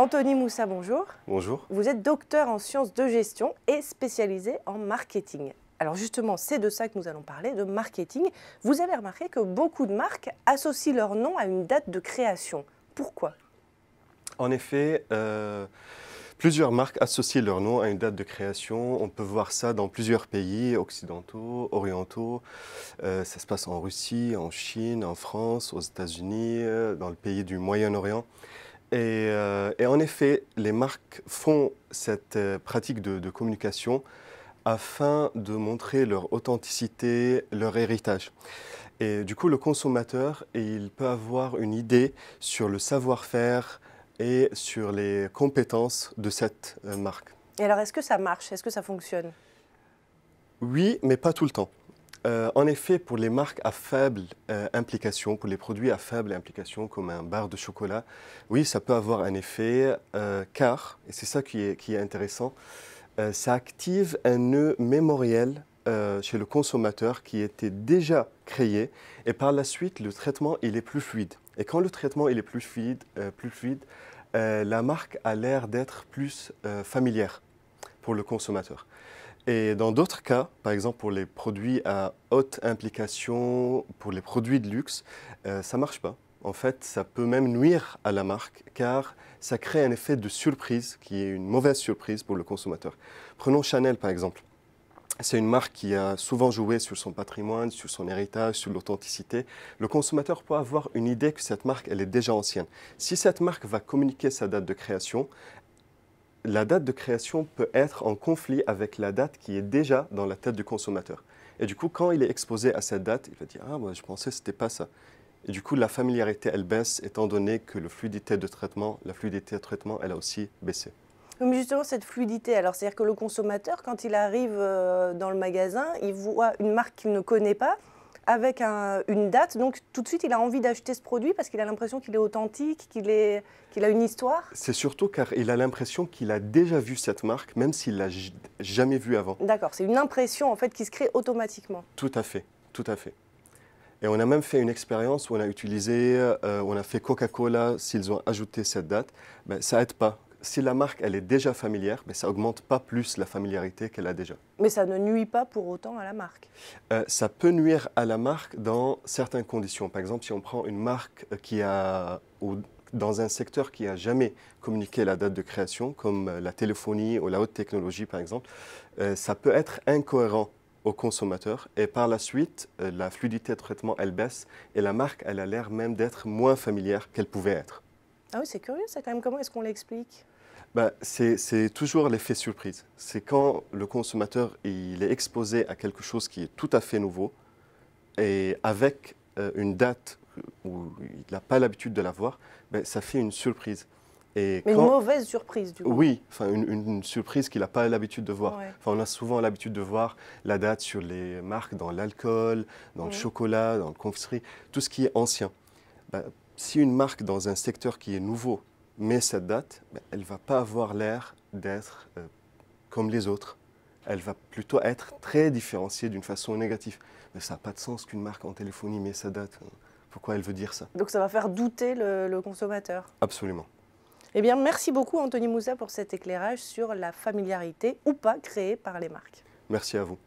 Anthony Moussa, bonjour. Bonjour. Vous êtes docteur en sciences de gestion et spécialisé en marketing. Alors justement, c'est de ça que nous allons parler, de marketing. Vous avez remarqué que beaucoup de marques associent leur nom à une date de création. Pourquoi? En effet, plusieurs marques associent leur nom à une date de création. On peut voir ça dans plusieurs pays occidentaux, orientaux. Ça se passe en Russie, en Chine, en France, aux États-Unis, dans le pays du Moyen-Orient. Et en effet, les marques font cette pratique de communication afin de montrer leur authenticité, leur héritage. Et du coup, le consommateur, il peut avoir une idée sur le savoir-faire et sur les compétences de cette marque. Et alors, est-ce que ça marche? Est-ce que ça fonctionne? Oui, mais pas tout le temps. En effet, pour les marques à faible implication, pour les produits à faible implication comme un bar de chocolat, oui, ça peut avoir un effet car, et c'est ça qui est intéressant, ça active un nœud mémoriel chez le consommateur qui était déjà créé et par la suite, le traitement il est plus fluide. Et quand le traitement il est plus fluide, la marque a l'air d'être plus familière pour le consommateur. Et dans d'autres cas, par exemple pour les produits à haute implication, pour les produits de luxe, ça ne marche pas. En fait, ça peut même nuire à la marque car ça crée un effet de surprise qui est une mauvaise surprise pour le consommateur. Prenons Chanel par exemple. C'est une marque qui a souvent joué sur son patrimoine, sur son héritage, sur l'authenticité. Le consommateur peut avoir une idée que cette marque, elle est déjà ancienne. Si cette marque va communiquer sa date de création, la date de création peut être en conflit avec la date qui est déjà dans la tête du consommateur. Et du coup, quand il est exposé à cette date, il va dire « Ah, moi, je pensais que ce n'était pas ça ». Et du coup, la familiarité, elle baisse, étant donné que la fluidité de traitement, elle a aussi baissé. Mais justement, cette fluidité, alors c'est-à-dire que le consommateur, quand il arrive dans le magasin, il voit une marque qu'il ne connaît pas, avec une date, donc tout de suite il a envie d'acheter ce produit parce qu'il a l'impression qu'il est authentique, qu'il a une histoire. C'est surtout car il a l'impression qu'il a déjà vu cette marque, même s'il ne l'a jamais vue avant. D'accord, c'est une impression en fait qui se crée automatiquement. Tout à fait, tout à fait. Et on a même fait une expérience où on a utilisé, on a fait Coca-Cola, s'ils ont ajouté cette date, ben, ça n'aide pas. Si la marque elle est déjà familière, mais ça n'augmente pas plus la familiarité qu'elle a déjà. Mais ça ne nuit pas pour autant à la marque. Ça peut nuire à la marque dans certaines conditions. Par exemple, si on prend une marque qui a, dans un secteur qui n'a jamais communiqué la date de création, comme la téléphonie ou la haute technologie par exemple, ça peut être incohérent au consommateur et par la suite, la fluidité de traitement elle baisse et la marque elle a l'air même d'être moins familière qu'elle pouvait être. Ah oui, c'est curieux ça quand même. Comment est-ce qu'on l'explique? Ben, c'est toujours l'effet surprise. C'est quand le consommateur il est exposé à quelque chose qui est tout à fait nouveau et avec une date où il n'a pas l'habitude de la voir, ben, ça fait une surprise. Et mais quand... une mauvaise surprise du coup. Oui, une surprise qu'il n'a pas l'habitude de voir. Ouais. Enfin, on a souvent l'habitude de voir la date sur les marques dans l'alcool, dans le chocolat, dans la confiserie, tout ce qui est ancien. Ben, si une marque dans un secteur qui est nouveau met cette date, elle ne va pas avoir l'air d'être comme les autres. Elle va plutôt être très différenciée d'une façon négative. Mais ça n'a pas de sens qu'une marque en téléphonie met sa date. Pourquoi elle veut dire ça? Donc ça va faire douter le consommateur. Absolument. Eh bien, merci beaucoup Anthony Moussa pour cet éclairage sur la familiarité ou pas créée par les marques. Merci à vous.